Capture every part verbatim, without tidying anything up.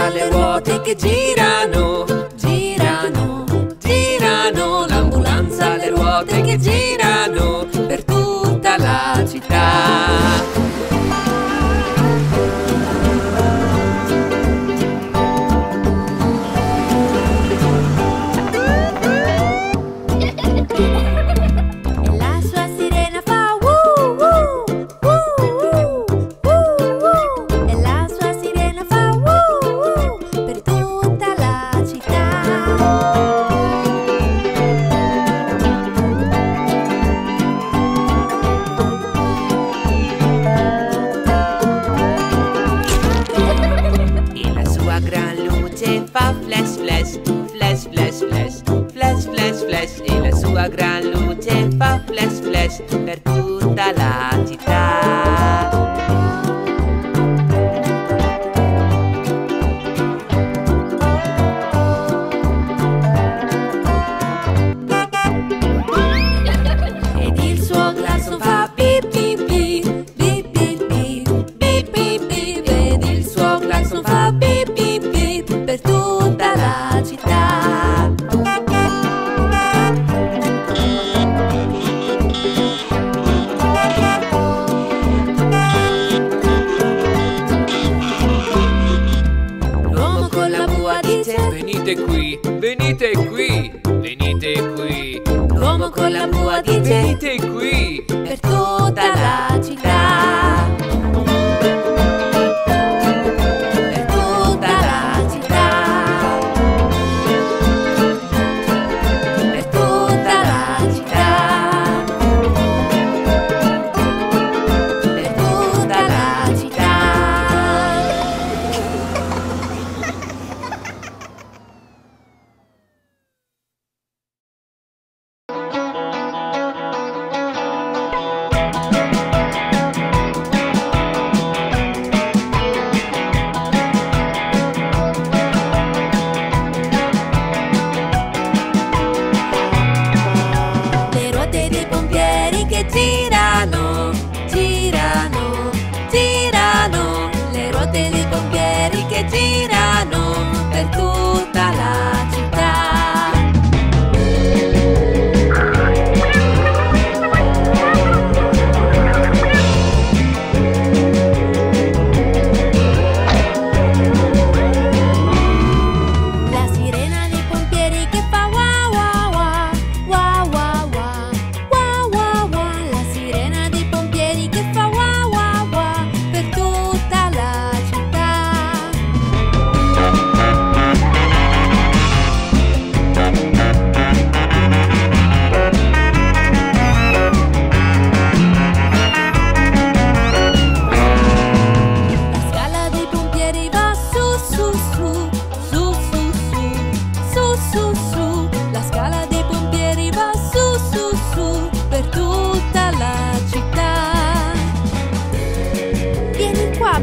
sale vuote che girano, girano, girano. L'ambulanza, le ruote che girano per tutta la città. Fa flash flash, flash flash flash, flash flash flash. E la sua gran luce fa flash flash per tutta la città. Ed il suo glasso fa bip bip bip, bip bip bip, bip bip bip. Ed il suo glasso fa bip bip bip per tutta la città. L'uomo con la bua dice: venite qui, venite qui, venite qui. L'uomo con la bua dice: venite qui per tutta la città.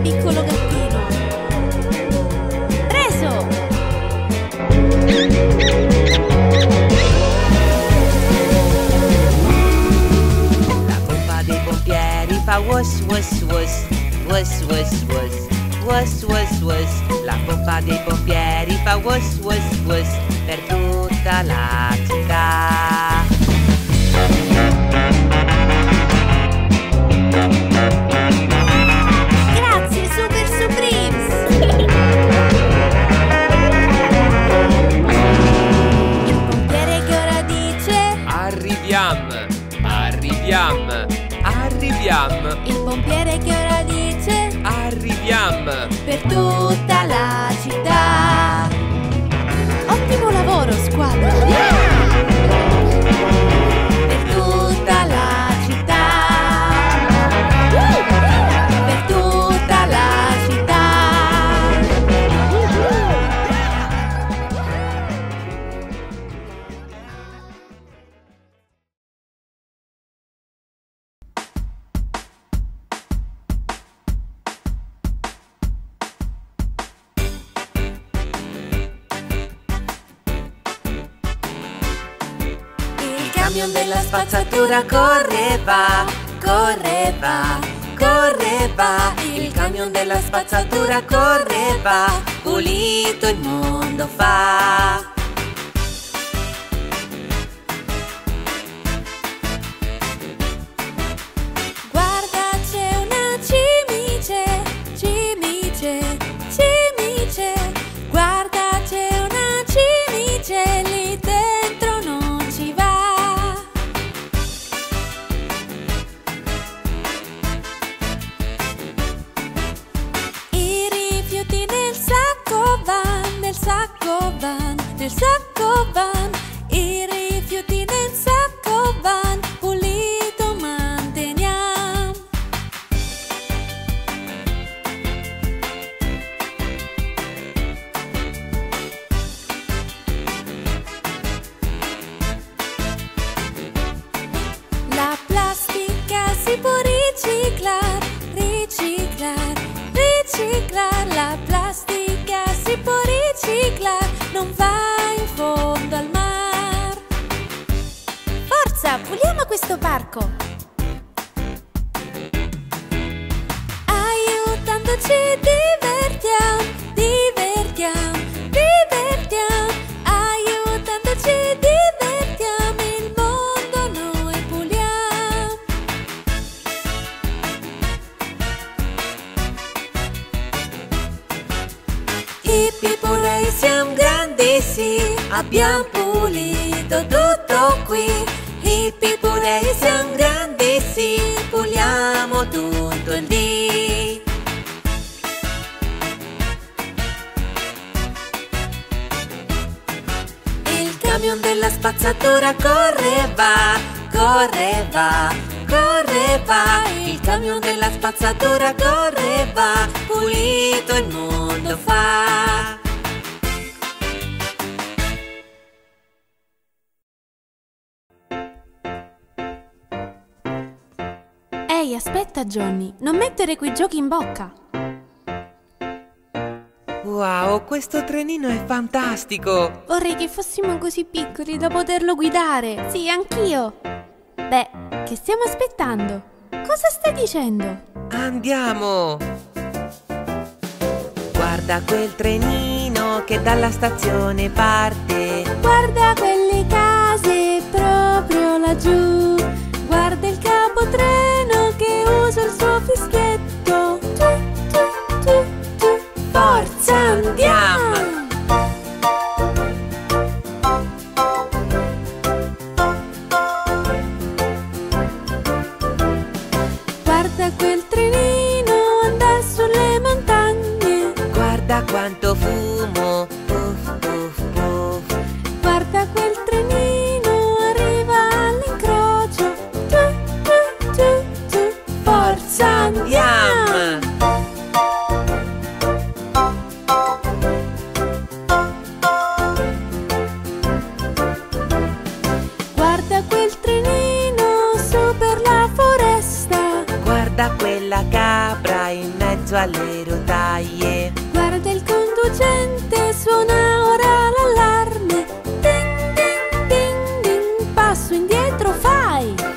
Piccolo gattino preso. La pompa dei pompieri fa wuss wuss wuss, wuss wuss wuss, wuss wuss wuss. La pompa dei pompieri fa wuss wuss wuss per tutta la città. Il pompiere che ora dice: arriviamo! Per tutta la città. Ottimo lavoro, squadra! Yeah! Per tutta la città. Per tutta la Il camion della spazzatura correva, correva, correva, il camion della spazzatura correva, pulito il mondo fa. Nel sacco van, i rifiuti nel sacco van, pulito manteniamo. La plastica si può riciclar, riciclar, riciclar, la plastica si può riciclar, non va in fondo al mar. Forza, puliamo questo parco! Aiutandoci divertiamo, divertiamo, divertiamo. Aiutandoci divertiamo, il mondo noi puliamo. I pipolai siamo grandi, abbiamo pulito tutto qui. I pipolei siamo grandi, sì, puliamo tutto il dì. Il camion della spazzatura correva, correva, correva. Il camion della spazzatura correva, pulito il mondo fa. Ehi, aspetta Johnny, non mettere quei giochi in bocca! Wow, questo trenino è fantastico! Vorrei che fossimo così piccoli da poterlo guidare! Sì, anch'io! Beh, che stiamo aspettando? Cosa stai dicendo? Andiamo! Guarda quel trenino che dalla stazione parte! Guarda quelle case proprio laggiù! Guarda il capotreno! Uso il suo fischietto, tu, tu, tu, tu. Forza, andiamo! Guarda quel trenino andare sulle montagne. Guarda quanto fumo, puff, puff, puff. Guarda quel trenino arriva all'incrocio, tu, tu, tu. Andiamo! Guarda quel trenino su per la foresta. Guarda quella capra in mezzo alle rotaie. Guarda il conducente, suona ora l'allarme. Ding, ding, ding, ding, passo indietro fai.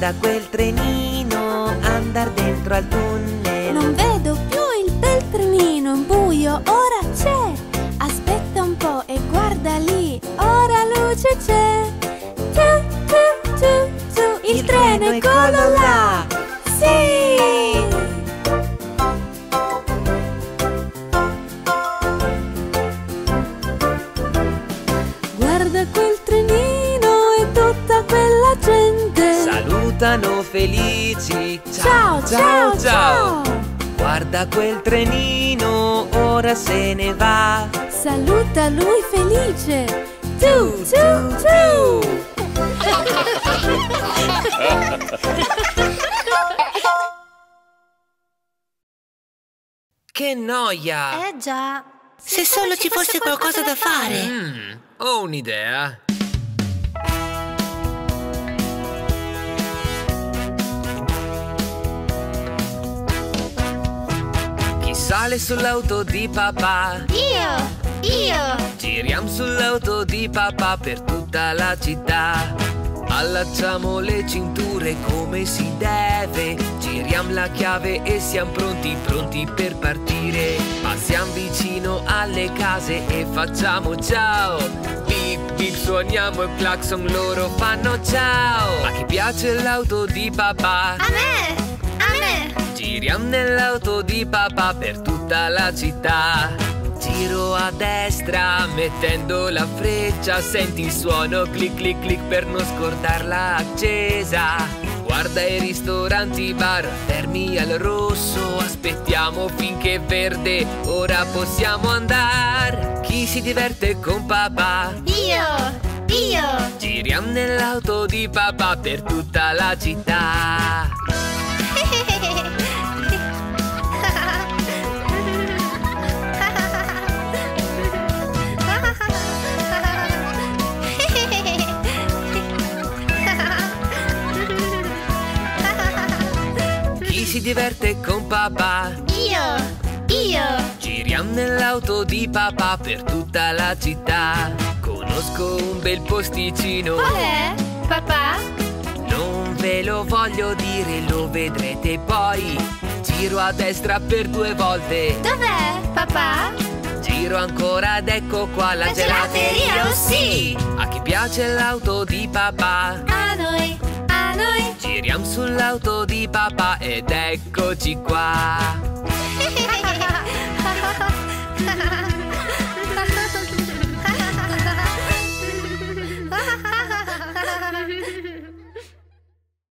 Guarda quel trenino andar dentro al tunnel. Non vedo più il bel trenino in buio, ora c'è. Aspetta un po' e guarda lì, ora luce c'è. Tu, tu, tu, tu, il, il treno, treno è quello là. Sì! Guarda quel trenino e tutta quella gente. Salutano felici, ciao, ciao, ciao, ciao, ciao. Guarda quel trenino, ora se ne va. Saluta lui felice, tu, tu, tu, tu. Che noia! Eh già, se, se solo ci fosse qualcosa, qualcosa da fare, fare. Mm, ho un'idea. Sale sull'auto di papà. Io! Io! Giriamo sull'auto di papà per tutta la città. Allacciamo le cinture come si deve. Giriamo la chiave e siamo pronti, pronti per partire. Passiamo vicino alle case e facciamo ciao. Bip bip suoniamo il clacson, loro fanno ciao. Ma chi piace l'auto di papà? A me! A me! Giriamo nell'auto di papà per tutta la città. Giro a destra mettendo la freccia, senti il suono clic clic clic per non scordarla accesa. Guarda i ristoranti, bar, fermi al rosso, aspettiamo finché è verde, ora possiamo andare. Chi si diverte con papà? Io! Io! Giriamo nell'auto di papà per tutta la città. Si diverte con papà? Io! Io! Giriamo nell'auto di papà per tutta la città. Conosco un bel posticino. Qual è, papà? Non ve lo voglio dire, lo vedrete poi. Giro a destra per due volte. Dov'è, papà? Giro ancora ed ecco qua la, la gelateria, oh sì! A chi piace l'auto di papà? A noi! Giriamo sull'auto di papà ed eccoci qua.